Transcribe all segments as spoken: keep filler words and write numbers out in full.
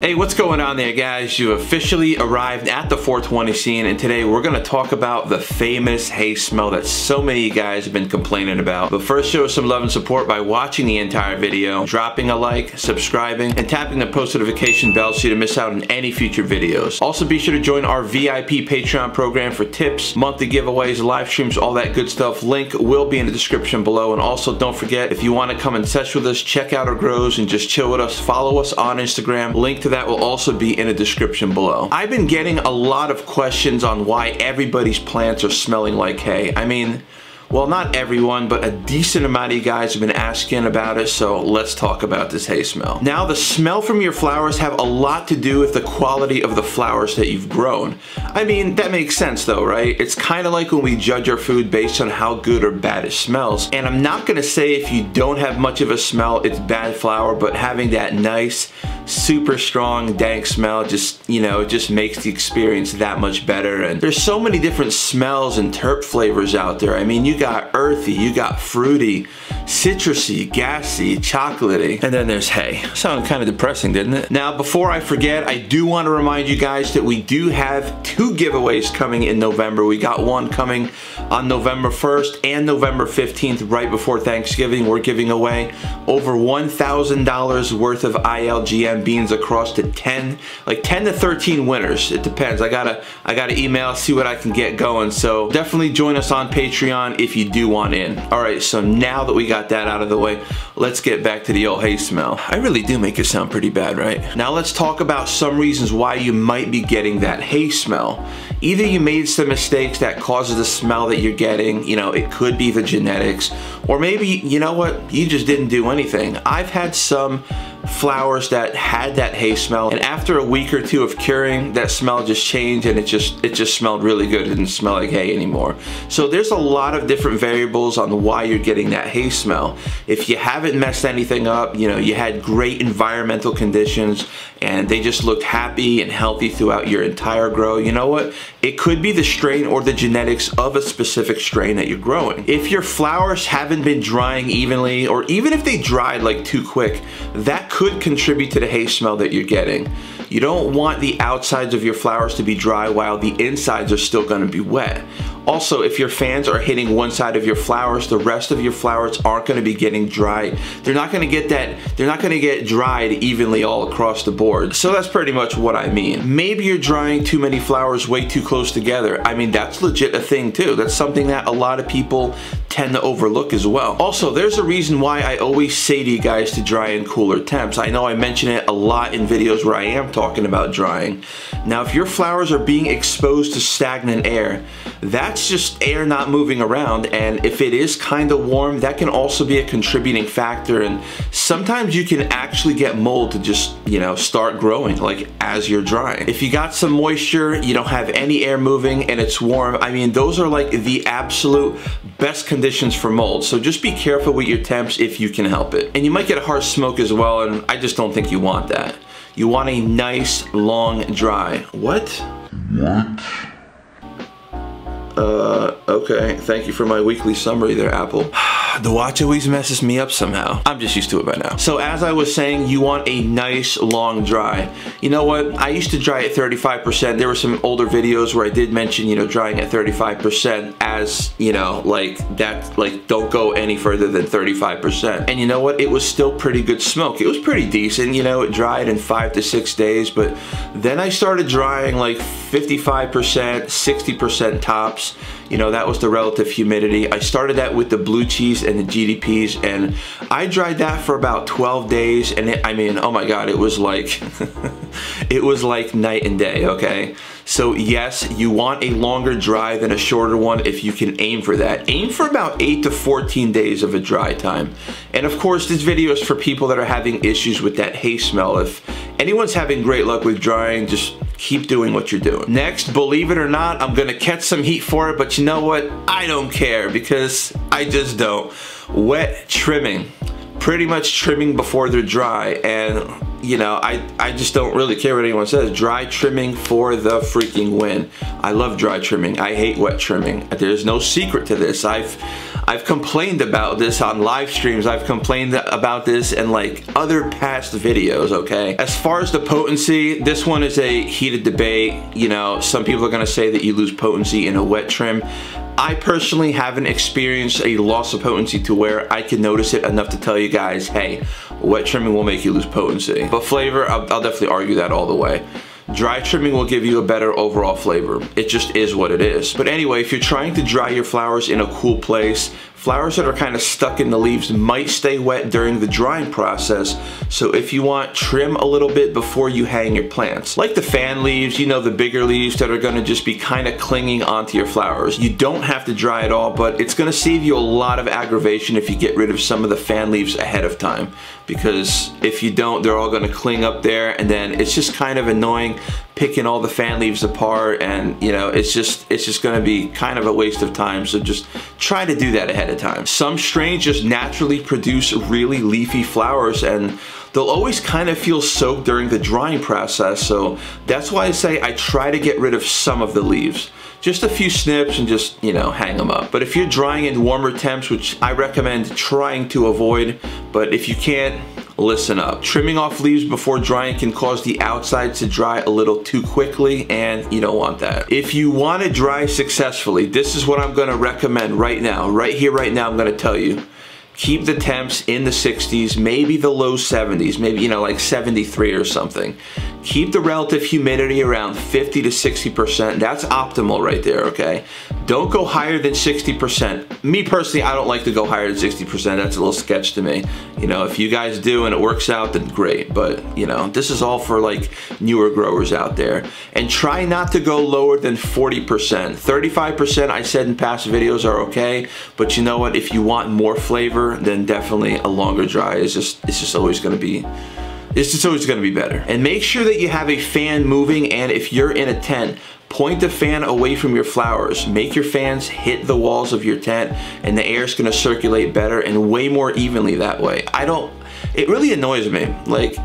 Hey, what's going on there, guys? You officially arrived at the four twenty scene, and today we're gonna talk about the famous hay smell that so many of you guys have been complaining about. But first, show us some love and support by watching the entire video, dropping a like, subscribing, and tapping the post notification bell so you don't miss out on any future videos. Also, be sure to join our V I P Patreon program for tips, monthly giveaways, live streams, all that good stuff. Link will be in the description below. And also, don't forget, if you wanna come and sesh with us, check out our grows, and just chill with us, follow us on Instagram. Link to that will also be in the description below. I've been getting a lot of questions on why everybody's plants are smelling like hay. I mean, well, not everyone, but a decent amount of you guys have been asking about it, so let's talk about this hay smell. Now, the smell from your flowers have a lot to do with the quality of the flowers that you've grown. I mean, that makes sense though, right? It's kind of like when we judge our food based on how good or bad it smells. And I'm not gonna say if you don't have much of a smell, it's bad flower, but having that nice, super strong, dank smell just, you know, it just makes the experience that much better. And there's so many different smells and terp flavors out there. I mean, you You got earthy, you got fruity, citrusy, gassy, chocolatey, and then there's hay. Sounded kind of depressing, didn't it? Now, before I forget, I do want to remind you guys that we do have two giveaways coming in November. We got one coming on November first and November fifteenth, right before Thanksgiving. We're giving away over one thousand dollars worth of I L G M beans across to ten, like ten to thirteen winners. It depends. I gotta, I gotta email, see what I can get going. So definitely join us on Patreon if if you do want in. All right, so now that we got that out of the way, let's get back to the old hay smell. I really do make it sound pretty bad, right? Now let's talk about some reasons why you might be getting that hay smell. Either you made some mistakes that causes the smell that you're getting, you know, it could be the genetics, or maybe, you know what, you just didn't do anything. I've had some flowers that had that hay smell, and after a week or two of curing, that smell just changed, and it just it just smelled really good. It didn't smell like hay anymore. So there's a lot of different variables on why you're getting that hay smell. If you haven't messed anything up, you know, you had great environmental conditions and they just looked happy and healthy throughout your entire grow, you know what, it could be the strain or the genetics of a specific strain that you're growing. If your flowers haven't been drying evenly, or even if they dried like too quick, that could could contribute to the hay smell that you're getting. You don't want the outsides of your flowers to be dry while the insides are still going to be wet. Also, if your fans are hitting one side of your flowers, the rest of your flowers aren't going to be getting dry. They're not going to get that, they're not going to get dried evenly all across the board. So that's pretty much what I mean. Maybe you're drying too many flowers way too close together. I mean, that's legit a thing too. That's something that a lot of people tend to overlook as well. Also, there's a reason why I always say to you guys to dry in cooler temps. I know I mention it a lot in videos where I am talking about drying. Now, if your flowers are being exposed to stagnant air, that's It's just air not moving around, and if it is kind of warm, that can also be a contributing factor. And sometimes you can actually get mold to just, you know, start growing like as you're drying. If you got some moisture, you don't have any air moving, and it's warm, I mean, those are like the absolute best conditions for mold. So just be careful with your temps if you can help it. And you might get a harsh smoke as well, and I just don't think you want that. You want a nice long dry. What? What? Uh, okay, thank you for my weekly summary there, Apple. The watch always messes me up somehow. I'm just used to it by now. So as I was saying, you want a nice long dry. You know what, I used to dry at thirty-five percent. There were some older videos where I did mention, you know, drying at thirty-five percent as, you know, like that, like don't go any further than thirty-five percent. And you know what, it was still pretty good smoke. It was pretty decent, you know, it dried in five to six days, but then I started drying like fifty-five percent, sixty percent tops. You know, that was the relative humidity. I started that with the blue cheese and the G D Ps, and I dried that for about twelve days, and it, I mean, oh my god, it was like it was like night and day, okay? So yes, you want a longer dry than a shorter one if you can aim for that. Aim for about eight to fourteen days of a dry time. And of course, this video is for people that are having issues with that hay smell. If anyone's having great luck with drying, just keep doing what you're doing. Next, believe it or not, I'm gonna catch some heat for it, but you know what? I don't care, because I just don't. Wet trimming. Pretty much trimming before they're dry, and you know, I, I just don't really care what anyone says. Dry trimming for the freaking win. I love dry trimming. I hate wet trimming. There's no secret to this. I've I've complained about this on live streams. I've complained about this in like other past videos, okay? As far as the potency, this one is a heated debate. You know, some people are gonna say that you lose potency in a wet trim. I personally haven't experienced a loss of potency to where I can notice it enough to tell you guys, hey, wet trimming will make you lose potency. But flavor, I'll, I'll definitely argue that all the way. Dry trimming will give you a better overall flavor. It just is what it is. But anyway, if you're trying to dry your flowers in a cool place, flowers that are kind of stuck in the leaves might stay wet during the drying process. So if you want, trim a little bit before you hang your plants. Like the fan leaves, you know, the bigger leaves that are gonna just be kind of clinging onto your flowers. You don't have to dry it all, but it's gonna save you a lot of aggravation if you get rid of some of the fan leaves ahead of time. Because if you don't, they're all gonna cling up there, and then it's just kind of annoying picking all the fan leaves apart, and you know, it's just it's just gonna be kind of a waste of time. So just try to do that ahead of time. Some strains just naturally produce really leafy flowers, and they'll always kind of feel soaked during the drying process. So that's why I say I try to get rid of some of the leaves. Just a few snips and just, you know, hang them up. But if you're drying in warmer temps, which I recommend trying to avoid, but if you can't, listen up. Trimming off leaves before drying can cause the outside to dry a little too quickly, and you don't want that. If you want to dry successfully, this is what I'm going to recommend right now. Right here, right now, I'm going to tell you. Keep the temps in the sixties, maybe the low seventies, maybe, you know, like seventy-three or something. Keep the relative humidity around fifty to sixty percent. That's optimal right there, okay? Don't go higher than sixty percent. Me personally, I don't like to go higher than sixty percent. That's a little sketch to me. You know, if you guys do and it works out, then great. But, you know, this is all for like newer growers out there. And try not to go lower than forty percent. thirty-five percent, I said in past videos, are okay. But you know what? If you want more flavor, then definitely a longer dry is just it's just always going to be it's just always going to be better. And make sure that you have a fan moving, and if you're in a tent, point the fan away from your flowers. Make your fans hit the walls of your tent, and the air is going to circulate better and way more evenly that way. I don't it really annoys me, like,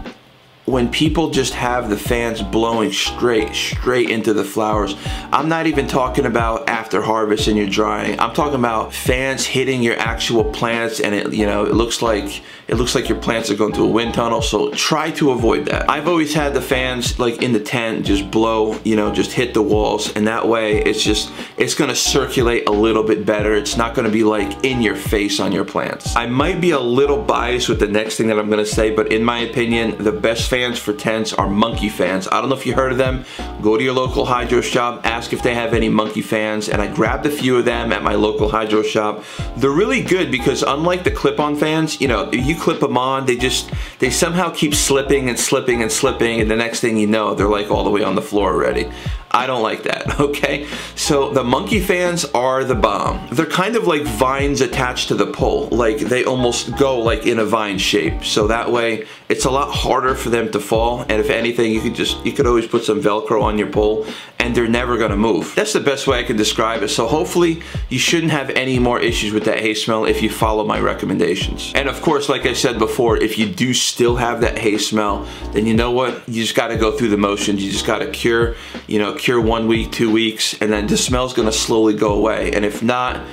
when people just have the fans blowing straight, straight into the flowers. I'm not even talking about after harvest and you're drying. I'm talking about fans hitting your actual plants, and it, you know, it looks like it looks like your plants are going through a wind tunnel. So try to avoid that. I've always had the fans like in the tent just blow, you know, just hit the walls, and that way it's just it's gonna circulate a little bit better. It's not gonna be like in your face on your plants. I might be a little biased with the next thing that I'm gonna say, but in my opinion, the best fans for tents are monkey fans. I don't know if you heard of them. Go to your local hydro shop, ask if they have any monkey fans, and I grabbed a few of them at my local hydro shop. They're really good because unlike the clip-on fans, you know, you clip them on, they just, they somehow keep slipping and slipping and slipping, and the next thing you know, they're like all the way on the floor already. I don't like that, okay? So the monkey fans are the bomb. They're kind of like vines attached to the pole. Like they almost go like in a vine shape. So that way it's a lot harder for them to fall. And if anything, you could just, you could always put some Velcro on your pole and they're never gonna move. That's the best way I can describe it. So hopefully you shouldn't have any more issues with that hay smell if you follow my recommendations. And of course, like I said before, if you do still have that hay smell, then you know what? You just gotta go through the motions. You just gotta cure, you know, cure one week, two weeks, and then the smell's gonna slowly go away. And if not,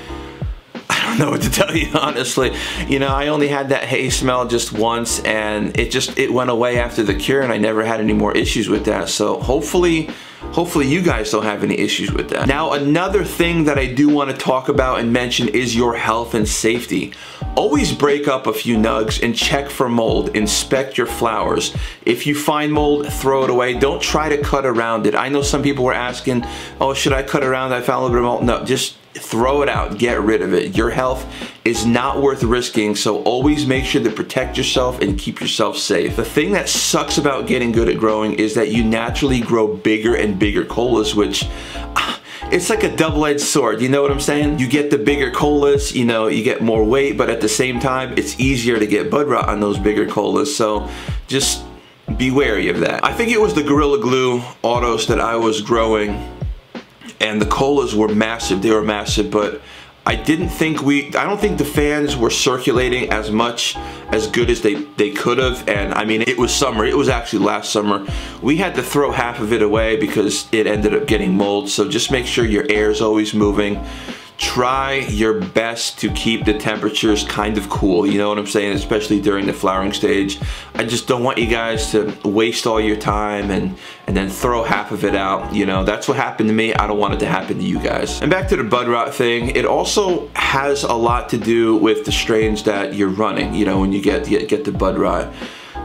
I don't know what to tell you, honestly. You know, I only had that hay smell just once, and it just, it went away after the cure, and I never had any more issues with that. So hopefully, hopefully you guys don't have any issues with that. Now, another thing that I do want to talk about and mention is your health and safety. Always break up a few nugs and check for mold. Inspect your flowers. If you find mold, throw it away. Don't try to cut around it. I know some people were asking, oh, should I cut around? I found a little bit of mold. No, just throw it out, get rid of it. Your health is not worth risking, so always make sure to protect yourself and keep yourself safe. The thing that sucks about getting good at growing is that you naturally grow bigger and bigger colas, which it's like a double-edged sword, you know what I'm saying? You get the bigger colas, you know, you get more weight, but at the same time, it's easier to get bud rot on those bigger colas, so just be wary of that. I think it was the Gorilla Glue autos that I was growing, and the colas were massive, they were massive, but I didn't think we, I don't think the fans were circulating as much, as good as they, they could have, and I mean, it was summer, it was actually last summer. We had to throw half of it away because it ended up getting mold, so just make sure your air is always moving. try your best to keep the temperatures kind of cool, you know what I'm saying, especially during the flowering stage. I just don't want you guys to waste all your time and and then throw half of it out, you know. That's what happened to me. I don't want it to happen to you guys. And back to the bud rot thing, it also has a lot to do with the strains that you're running, you know, when you get get, get the bud rot.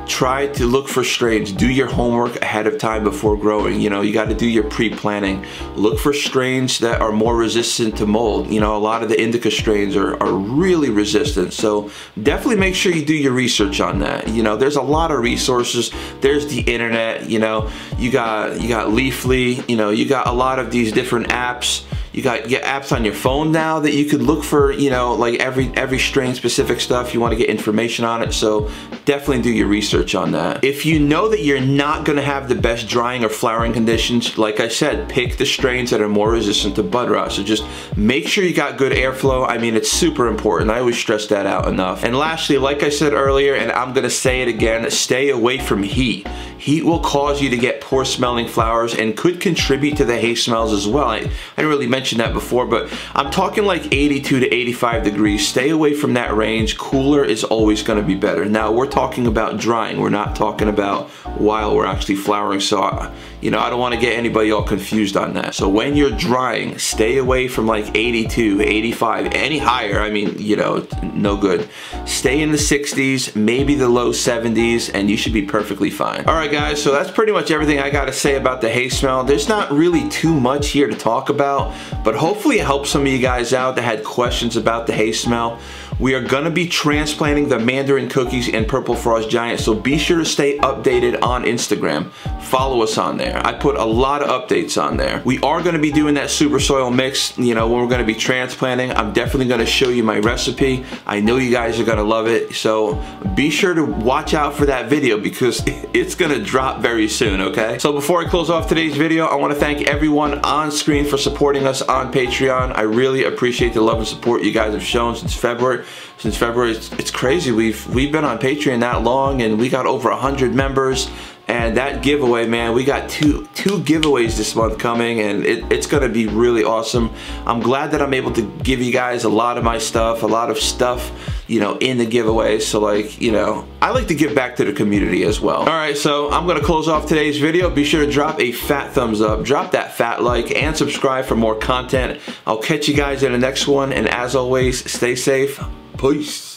Try to look for strains. Do your homework ahead of time before growing. You know, you got to do your pre-planning. Look for strains that are more resistant to mold. You know, a lot of the indica strains are, are really resistant. So definitely make sure you do your research on that. You know, there's a lot of resources. There's the internet, you know, you got, you got Leafly, you know, you got a lot of these different apps. You got get apps on your phone now that you could look for, you know, like every every strain specific stuff. You want to get information on it, so definitely do your research on that. If you know that you're not going to have the best drying or flowering conditions, like I said, pick the strains that are more resistant to bud rot. So just make sure you got good airflow. I mean, it's super important. I always stress that out enough. And lastly, like I said earlier, and I'm going to say it again, stay away from heat. Heat will cause you to get poor smelling flowers and could contribute to the hay smells as well. I, I didn't really mention that before, but I'm talking like eighty-two to eighty-five degrees. Stay away from that range. Cooler is always going to be better. Now we're talking about drying, we're not talking about while we're actually flowering, so I, you know, I don't want to get anybody all confused on that. So when you're drying, stay away from like eighty-two, eighty-five, any higher, I mean, you know, no good. Stay in the sixties, maybe the low seventies, and you should be perfectly fine. All right guys, so that's pretty much everything I got to say about the hay smell. There's not really too much here to talk about, but hopefully it helped some of you guys out that had questions about the hay smell. We are gonna be transplanting the Mandarin cookies and Purple Frost Giant, so be sure to stay updated on Instagram. Follow us on there. I put a lot of updates on there. We are gonna be doing that super soil mix, you know, when we're gonna be transplanting. I'm definitely gonna show you my recipe. I know you guys are gonna love it, so be sure to watch out for that video because it's gonna drop very soon, okay? So before I close off today's video, I wanna thank everyone on screen for supporting us on Patreon. I really appreciate the love and support you guys have shown since February. Since February, it's, it's crazy. We've we've been on Patreon that long, and we got over a hundred members. And that giveaway, man, we got two two giveaways this month coming, and it, it's gonna be really awesome. I'm glad that I'm able to give you guys a lot of my stuff, a lot of stuff, you know, in the giveaway. So like, you know, I like to give back to the community as well. All right, so I'm gonna close off today's video. Be sure to drop a fat thumbs up, drop that fat like, and subscribe for more content. I'll catch you guys in the next one, and as always, stay safe. Peace.